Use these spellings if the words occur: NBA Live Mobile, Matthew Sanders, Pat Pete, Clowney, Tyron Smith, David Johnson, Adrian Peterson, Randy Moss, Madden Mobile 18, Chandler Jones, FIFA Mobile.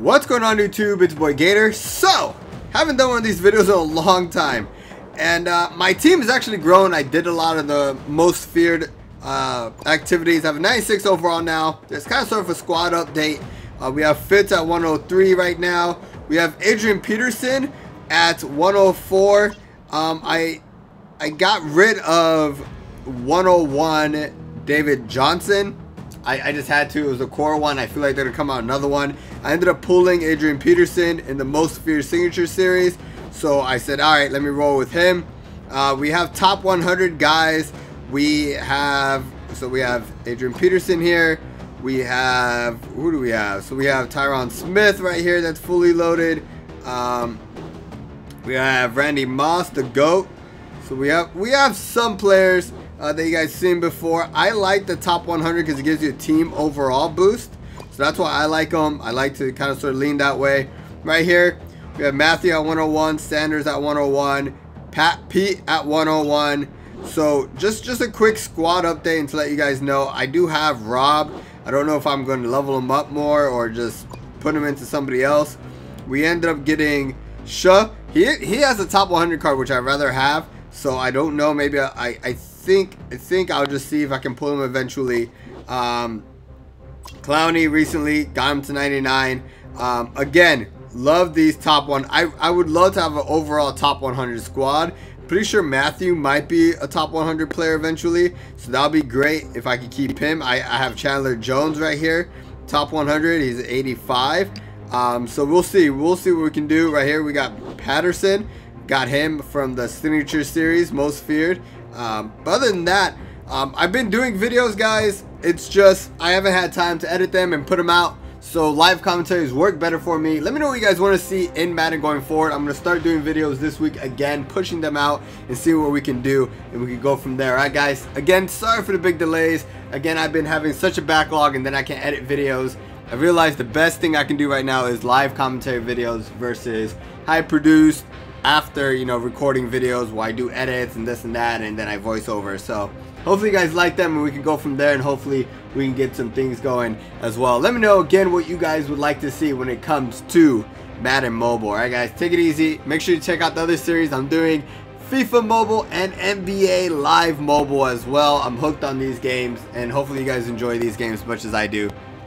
What's going on YouTube? It's boy Gator. So, haven't done one of these videos in a long time, and my team has actually grown. I did a lot of the most feared activities. I have a 96 overall now. There's kind of sort of a squad update. We have Fitz at 103 right now. We have Adrian Peterson at 104. I got rid of 101 David Johnson. I just had to. It was a core one. I feel like they're gonna come out another one. I ended up pulling Adrian Peterson in the Most Feared Signature Series, so I said, all right, let me roll with him. We have top 100 guys. We have Adrian Peterson here. We have Tyron Smith right here. That's fully loaded. We have Randy Moss, the GOAT. So we have some players that you guys seen before. I like the top 100 because it gives you a team overall boost, so that's why I like them. I like to kind of sort of lean that way. Right here we have Matthew at 101, Sanders at 101, Pat Pete at 101. So just a quick squad update and to let you guys know, I do have Rob. I don't know if I'm going to level him up more or just put him into somebody else. We ended up getting Shuh. He has a top 100 card, which I'd rather have, so I don't know. Maybe I think I'll just see if I can pull him eventually. Clowney recently got him to 99. Again, love these top one. I would love to have an overall top 100 squad. Pretty sure Matthew might be a top 100 player eventually, so that'll be great if I could keep him. I have Chandler Jones right here, top 100. He's 85. So we'll see what we can do. Right here we got Patterson, got him from the Signature Series, Most Feared. But other than that, I've been doing videos, guys. It's just I haven't had time to edit them and put them out, so live commentaries work better for me. Let me know what you guys want to see in Madden going forward. I'm going to start doing videos this week again, pushing them out and see what we can do, and we can go from there. Alright guys, again, sorry for the big delays. Again, I've been having such a backlog, and then I can't edit videos. I realized the best thing I can do right now is live commentary videos versus high produced after, you know, recording videos where I do edits and this and that, and then I voice over. So hopefully you guys like them and we can go from there, and hopefully we can get some things going as well. Let me know again what you guys would like to see when it comes to Madden Mobile. Alright guys, take it easy. Make sure you check out the other series I'm doing, FIFA Mobile and NBA Live Mobile as well. I'm hooked on these games, and hopefully you guys enjoy these games as much as I do.